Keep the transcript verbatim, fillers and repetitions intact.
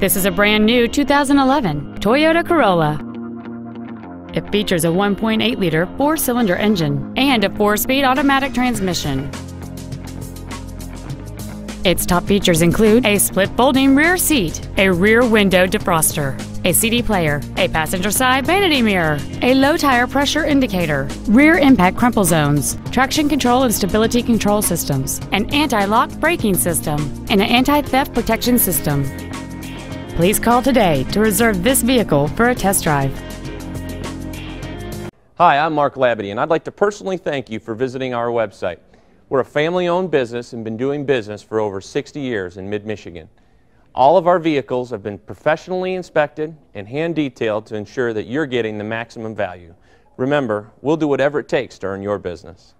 This is a brand new two thousand eleven Toyota Corolla. It features a one point eight liter four-cylinder engine and a four-speed automatic transmission. Its top features include a split folding rear seat, a rear window defroster, a C D player, a passenger side vanity mirror, a low tire pressure indicator, rear impact crumple zones, traction control and stability control systems, an anti-lock braking system, and an anti-theft protection system. Please call today to reserve this vehicle for a test drive. Hi, I'm Mark Labadie, and I'd like to personally thank you for visiting our website. We're a family-owned business and been doing business for over sixty years in mid-Michigan. All of our vehicles have been professionally inspected and hand-detailed to ensure that you're getting the maximum value. Remember, we'll do whatever it takes to earn your business.